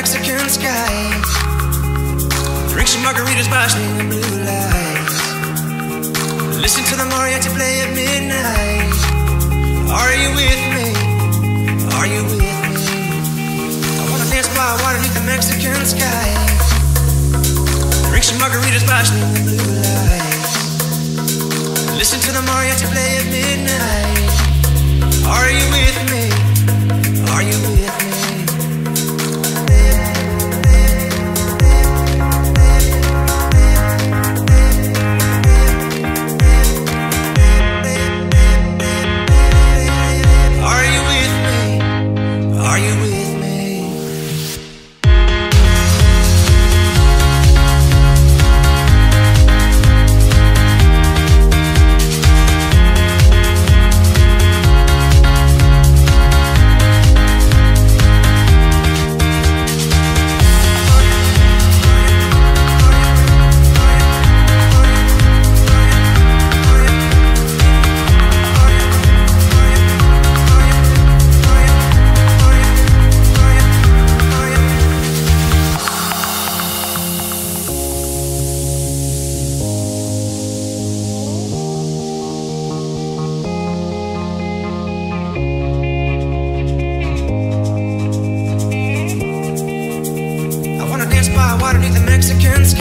Mexican skies. Drink some margaritas by the blue lights. Listen to the mariachi play at midnight. Are you with me? Are you with me? I wanna dance by water beneath the Mexican skies. Drink some margaritas by the blue lights. Listen to the mariachi play at midnight. Are you with me? Are you with me? Mexican